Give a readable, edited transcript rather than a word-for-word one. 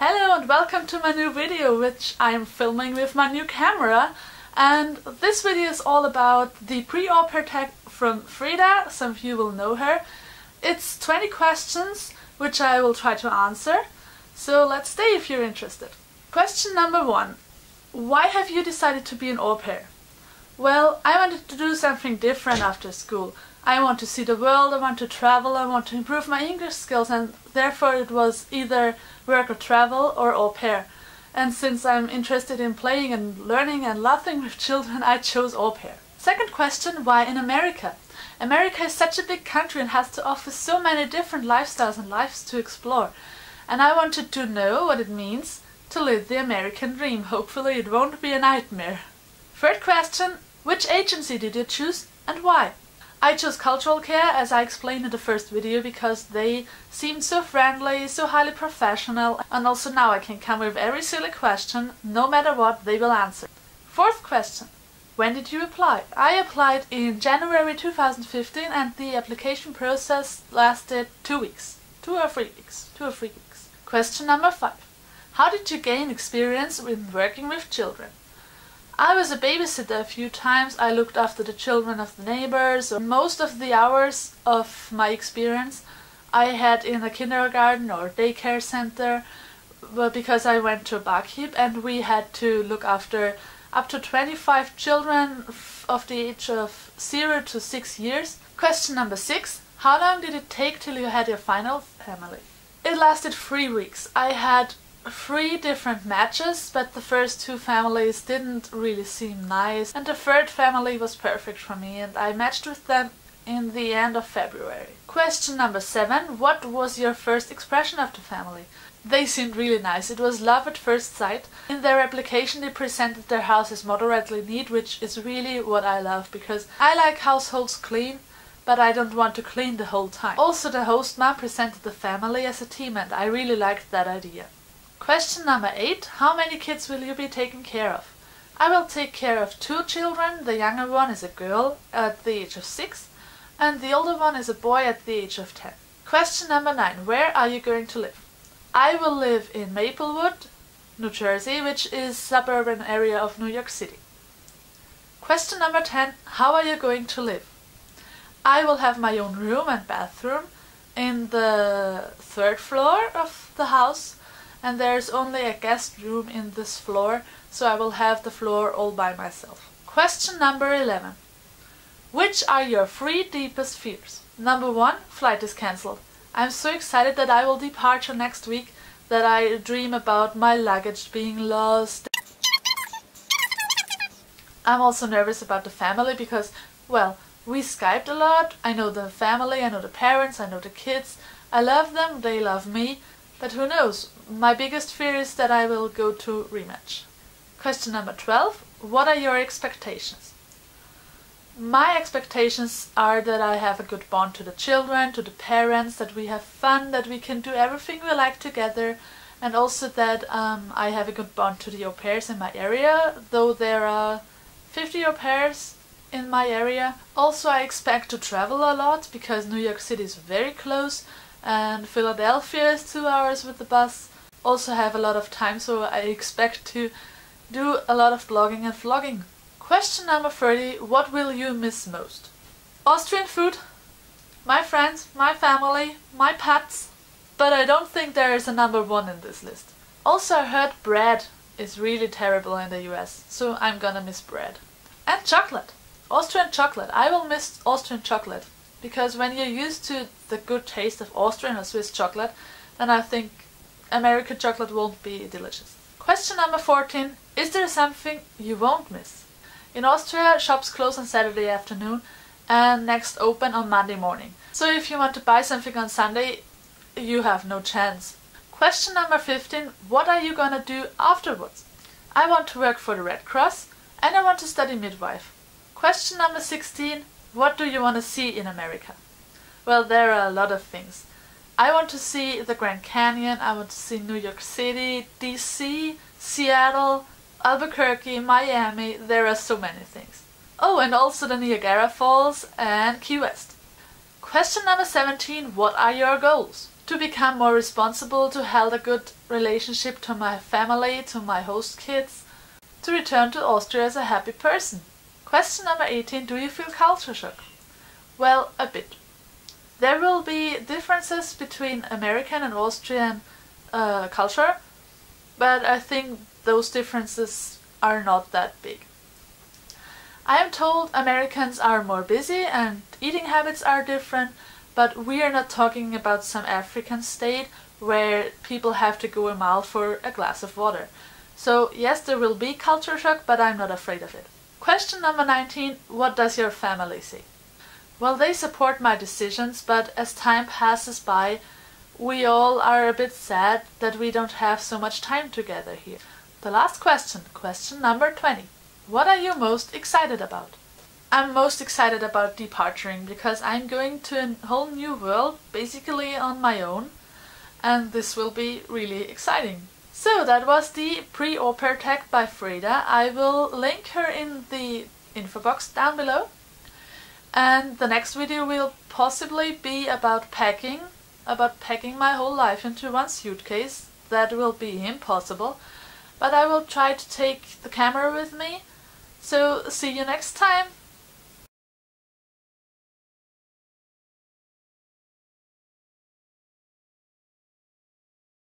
Hello and welcome to my new video, which I'm filming with my new camera. And this video is all about the pre-opera tag from Freda. Some of you will know her. It's 20 questions, which I will try to answer. So let's stay if you're interested. Question number one. Why have you decided to be an au pair? Well, I wanted to do something different after school. I want to see the world, I want to travel, I want to improve my English skills, and therefore it was either work or travel or au pair. And since I'm interested in playing and learning and laughing with children, I chose au pair. Second question, why in America? America is such a big country and has to offer so many different lifestyles and lives to explore. And I wanted to know what it means to live the American dream. Hopefully it won't be a nightmare. Third question, which agency did you choose and why? I chose Cultural Care, as I explained in the first video, because they seemed so friendly, so highly professional, and also now I can come with every silly question, no matter what, they will answer. Fourth question. When did you apply? I applied in January 2015 and the application process lasted 2 weeks. 2 or 3 weeks. 2 or 3 weeks. Question number 5. How did you gain experience in working with children? I was a babysitter a few times, I looked after the children of the neighbors. Most of the hours of my experience I had in a kindergarten or daycare center because I went to a barkeep and we had to look after up to 25 children of the age of 0 to 6 years. Question number 6. How long did it take till you had your final family? It lasted 3 weeks. I had 3 different matches, but the first 2 families didn't really seem nice and the third family was perfect for me and I matched with them in the end of February. Question number 7. What was your first expression of the family? They seemed really nice. It was love at first sight. In their application they presented their house as moderately neat, which is really what I love because I like households clean, but I don't want to clean the whole time. Also the host mom presented the family as a team and I really liked that idea. Question number 8. How many kids will you be taking care of? I will take care of 2 children. The younger one is a girl at the age of 6 and the older one is a boy at the age of 10. Question number 9. Where are you going to live? I will live in Maplewood, New Jersey, which is a suburban area of New York City. Question number 10. How are you going to live? I will have my own room and bathroom in the 3rd floor of the house. And there's only a guest room in this floor, so I will have the floor all by myself. Question number 11. Which are your 3 deepest fears? Number 1, flight is cancelled. I'm so excited that I will depart next week that I dream about my luggage being lost. I'm also nervous about the family because, well, we Skyped a lot. I know the family, I know the parents, I know the kids. I love them, they love me. But who knows? My biggest fear is that I will go to rematch. Question number 12. What are your expectations? My expectations are that I have a good bond to the children, to the parents, that we have fun, that we can do everything we like together, and also that I have a good bond to the au pairs in my area, though there are 50 au pairs in my area. Also, I expect to travel a lot because New York City is very close. And Philadelphia is 2 hours with the bus. Also have a lot of time, so I expect to do a lot of blogging and vlogging. Question number 30. What will you miss most? Austrian food, my friends, my family, my pets. But I don't think there is a number 1 in this list. Also, I heard bread is really terrible in the US, so I'm gonna miss bread. And chocolate. Austrian chocolate. I will miss Austrian chocolate. Because when you're used to the good taste of Austrian or Swiss chocolate, then I think American chocolate won't be delicious. Question number 14. Is there something you won't miss? In Austria, shops close on Saturday afternoon and next open on Monday morning. So if you want to buy something on Sunday, you have no chance. Question number 15. What are you gonna do afterwards? I want to work for the Red Cross and I want to study midwife. Question number 16. What do you want to see in America? Well, there are a lot of things. I want to see the Grand Canyon, I want to see New York City, DC, Seattle, Albuquerque, Miami, there are so many things. Oh, and also the Niagara Falls and Key West. Question number 17, what are your goals? to become more responsible, to have a good relationship to my family, to my host kids, to return to Austria as a happy person. Question number 18. Do you feel culture shock? Well, a bit. There will be differences between American and Austrian culture, but I think those differences are not that big. I am told Americans are more busy and eating habits are different, but we are not talking about some African state where people have to go a mile for a glass of water. So yes, there will be culture shock, but I'm not afraid of it. Question number 19. What does your family say? Well, they support my decisions, but as time passes by, we all are a bit sad that we don't have so much time together here. The last question, question number 20. What are you most excited about? I'm most excited about departing because I'm going to a whole new world, basically on my own, and this will be really exciting. So that was the pre-au pair tag by Freda. I will link her in the info box down below. And the next video will possibly be about packing my whole life into one suitcase. That will be impossible, but I will try to take the camera with me. So see you next time!